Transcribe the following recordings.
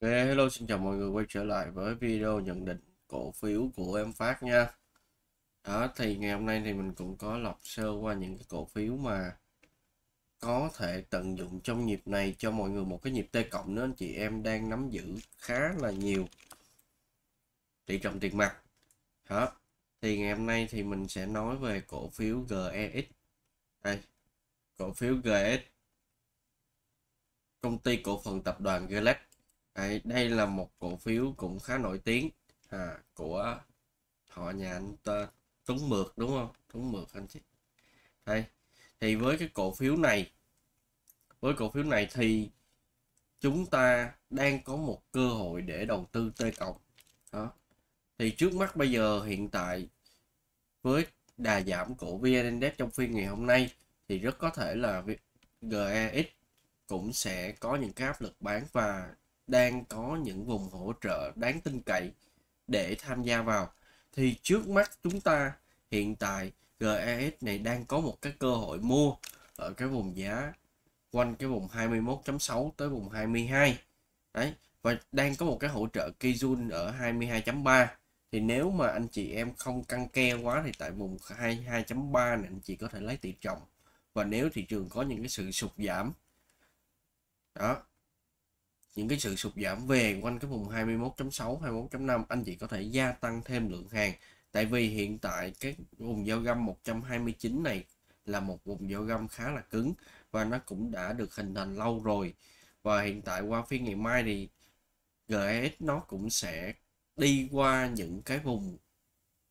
Okay, hello, xin chào mọi người quay trở lại với video nhận định cổ phiếu của em Phát nha. Đó, thì ngày hôm nay thì mình cũng có lọc sơ qua những cái cổ phiếu mà có thể tận dụng trong nhịp này cho mọi người một cái nhịp T cộng nữa, anh chị em đang nắm giữ khá là nhiều tỷ trọng tiền mặt. Đó, thì ngày hôm nay thì mình sẽ nói về cổ phiếu GEX. Đây, cổ phiếu GEX, công ty cổ phần tập đoàn GELEX. Đây là một cổ phiếu cũng khá nổi tiếng của họ nhà anh ta Tuấn Mượt, đúng không? Tuấn Mượt anh chị. Đây, thì với cái cổ phiếu này, thì chúng ta đang có một cơ hội để đầu tư T cộng. Đó, thì trước mắt bây giờ hiện tại với đà giảm của VN-Index trong phiên ngày hôm nay thì rất có thể là GEX cũng sẽ có những cái áp lực bán và đang có những vùng hỗ trợ đáng tin cậy để tham gia vào. Thì trước mắt chúng ta hiện tại GEX này đang có một cái cơ hội mua ở cái vùng giá quanh cái vùng 21.6 tới vùng 22. Đấy, và đang có một cái hỗ trợ Kijun ở 22.3. Thì nếu mà anh chị em không căng ke quá thì tại vùng 22.3 này anh chị có thể lấy tỷ trọng. Và nếu thị trường có những cái sự sụt giảm, đó, những cái sự sụt giảm về quanh cái vùng 21.6, 21.5, anh chị có thể gia tăng thêm lượng hàng. Tại vì hiện tại cái vùng giao găm 129 này là một vùng giao găm khá là cứng và nó cũng đã được hình thành lâu rồi. Và hiện tại qua phiên ngày mai thì GEX nó cũng sẽ đi qua những cái vùng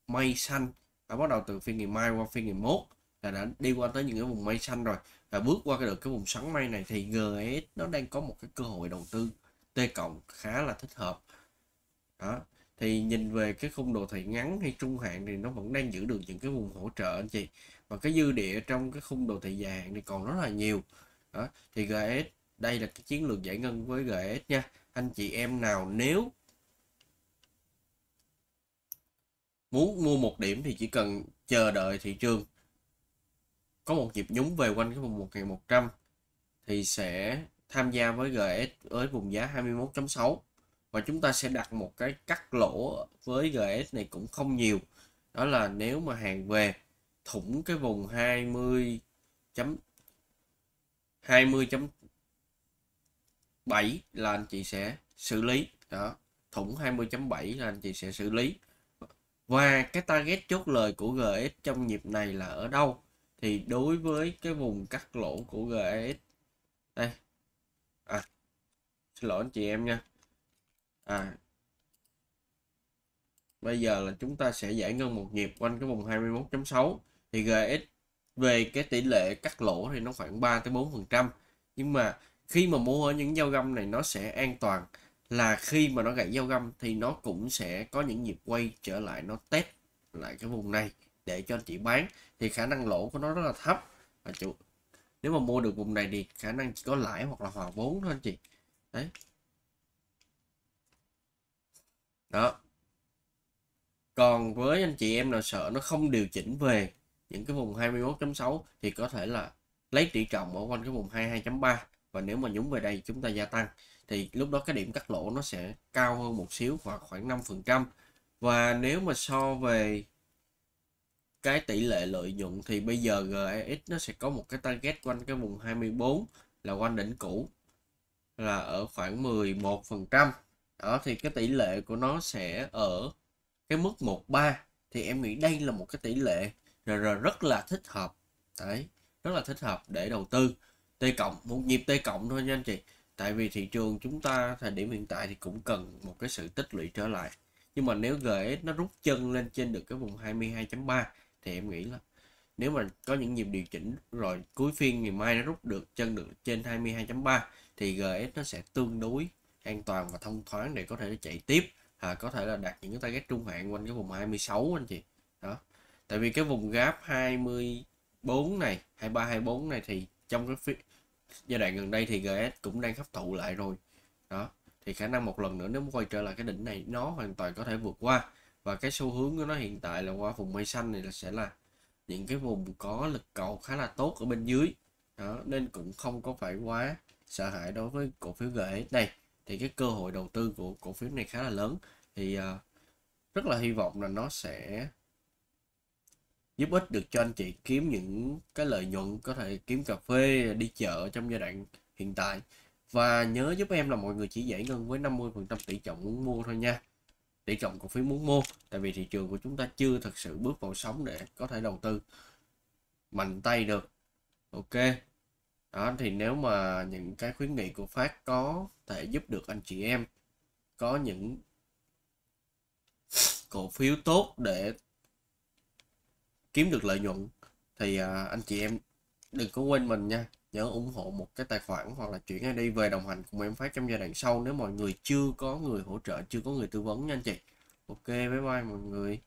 mây xanh. Đã bắt đầu từ phiên ngày mai qua phiên ngày mốt là đã đi qua tới những cái vùng mây xanh rồi. Và bước qua được cái vùng sóng mây này thì GEX nó đang có một cái cơ hội đầu tư T cộng khá là thích hợp. Đó, thì nhìn về cái khung đồ thị ngắn hay trung hạn thì nó vẫn đang giữ được những cái vùng hỗ trợ anh chị. Và cái dư địa trong cái khung đồ thị dài hạn thì còn rất là nhiều. Đó, thì GEX, đây là cái chiến lược giải ngân với GEX nha. Anh chị em nào nếu muốn mua một điểm thì chỉ cần chờ đợi thị trường có một nhịp nhúng về quanh cái vùng 1.100 thì sẽ tham gia với GEX với vùng giá 21.6 và chúng ta sẽ đặt một cái cắt lỗ với GEX này cũng không nhiều. Đó là nếu mà hàng về thủng cái vùng 20.7 là anh chị sẽ xử lý. Đó, thủng 20.7 là anh chị sẽ xử lý. Và cái target chốt lời của GEX trong nhịp này là ở đâu? Thì đối với cái vùng cắt lỗ của GEX đây, xin lỗi anh chị em nha, bây giờ là chúng ta sẽ giải ngân một nhịp quanh cái vùng 21.6 thì GEX về cái tỷ lệ cắt lỗ thì nó khoảng 3 tới 4%, nhưng mà khi mà mua ở những giao găm này nó sẽ an toàn là khi mà nó gãy giao găm thì nó cũng sẽ có những nhịp quay trở lại, nó test lại cái vùng này để cho anh chị bán thì khả năng lỗ của nó rất là thấp. Và nếu mà mua được vùng này thì khả năng chỉ có lãi hoặc là hòa vốn thôi anh chị. Đấy. Đó. Còn với anh chị em nào sợ nó không điều chỉnh về những cái vùng 21.6 thì có thể là lấy tỷ trọng ở quanh cái vùng 22.3 và nếu mà nhúng về đây chúng ta gia tăng thì lúc đó cái điểm cắt lỗ nó sẽ cao hơn một xíu hoặc khoảng 5%. Và nếu mà so về cái tỷ lệ lợi nhuận thì bây giờ GEX nó sẽ có một cái target quanh cái vùng 24 là quanh đỉnh cũ là ở khoảng 11%. Đó, thì cái tỷ lệ của nó sẽ ở cái mức 13 thì em nghĩ đây là một cái tỷ lệ rất là thích hợp. Đấy, rất là thích hợp để đầu tư T cộng, một nhịp T cộng thôi nha anh chị. Tại vì thị trường chúng ta thời điểm hiện tại thì cũng cần một cái sự tích lũy trở lại. Nhưng mà nếu GEX nó rút chân lên trên được cái vùng 22.3 thì em nghĩ là nếu mà có những nhịp điều chỉnh rồi cuối phiên ngày mai nó rút được chân được trên 22.3 thì GEX nó sẽ tương đối an toàn và thông thoáng để có thể chạy tiếp, có thể là đạt những cái target trung hạn quanh cái vùng 26 anh chị. Đó, tại vì cái vùng gap 24 này, 23 24 này thì trong cái giai đoạn gần đây thì GEX cũng đang hấp thụ lại rồi. Đó, thì khả năng một lần nữa nếu quay trở lại cái đỉnh này nó hoàn toàn có thể vượt qua. Và cái xu hướng của nó hiện tại là qua vùng mây xanh này là sẽ là những cái vùng có lực cầu khá là tốt ở bên dưới. Đó, nên cũng không có phải quá sợ hãi đối với cổ phiếu GEX này. thì cái cơ hội đầu tư của cổ phiếu này khá là lớn. Thì rất là hy vọng là nó sẽ giúp ích được cho anh chị kiếm những cái lợi nhuận, có thể kiếm cà phê, đi chợ trong giai đoạn hiện tại. Và nhớ giúp em là mọi người chỉ giải ngân với 50% tỷ trọng muốn mua thôi nha. Tỷ trọng cổ phiếu muốn mua, tại vì thị trường của chúng ta chưa thật sự bước vào sóng để có thể đầu tư mạnh tay được. Ok. Đó, thì nếu mà những cái khuyến nghị của Phát có thể giúp được anh chị em có những cổ phiếu tốt để kiếm được lợi nhuận thì anh chị em đừng có quên mình nha. Nhớ ủng hộ một cái tài khoản hoặc là chuyển ID về đồng hành cùng em Phát trong giai đoạn sau nếu mọi người chưa có người hỗ trợ, chưa có người tư vấn nha anh chị. Ok, bye bye mọi người.